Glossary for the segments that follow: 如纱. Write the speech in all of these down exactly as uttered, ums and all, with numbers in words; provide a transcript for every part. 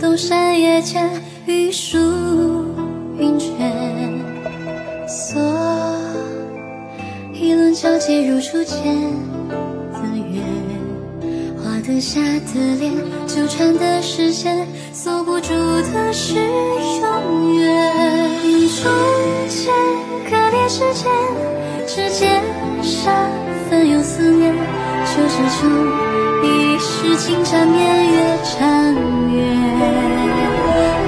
动山野间，玉树云卷，锁一轮交集如初见。自远画得下的脸，纠缠的视线，锁不住的是永远。瞬间割裂之间，指尖沙翻涌思念，纠缠中。 一世情缠绵，越缠越。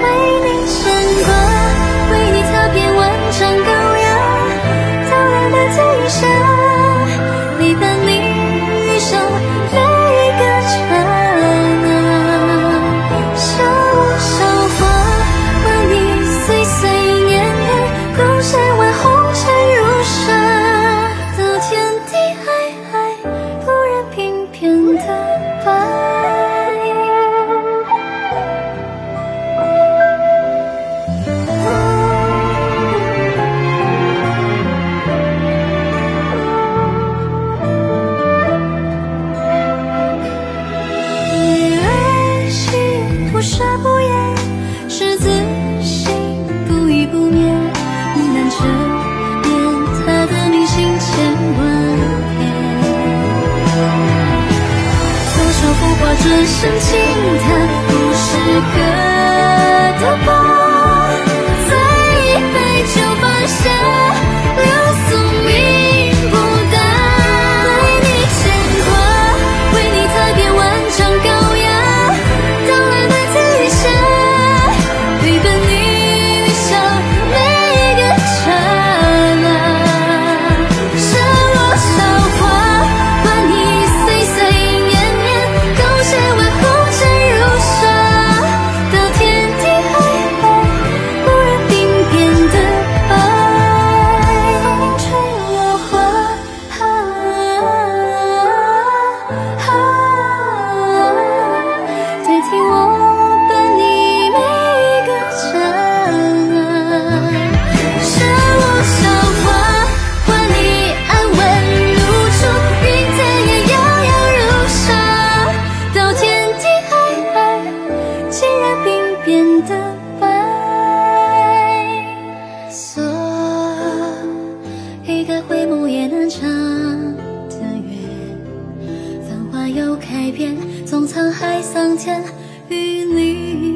为你牵挂，为你踏遍万丈高原，到了那天下，你伴你一生每一个刹那。笑我笑话，为你岁岁年年，共谁挽红尘如纱，到天地皑皑，不染平平的。 转身轻叹，不是割的疤，再一杯酒半夏，留宿命不大。为你牵挂，为你踏遍万丈高崖，到了那天下，陪伴你微笑每一个刹那。笑我笑话，伴你岁岁年年。 谁挽红尘如纱，到天地皑皑，不染鬓边的白。风吹落花，啊啊啊！代替我伴你每一个刹那。笑我笑话，换你安稳如初，云淡也摇摇如纱。 到天地皑皑，浸染鬓边的白。锁一个回眸也难长的缘，繁华又开遍，纵沧海桑田，与你。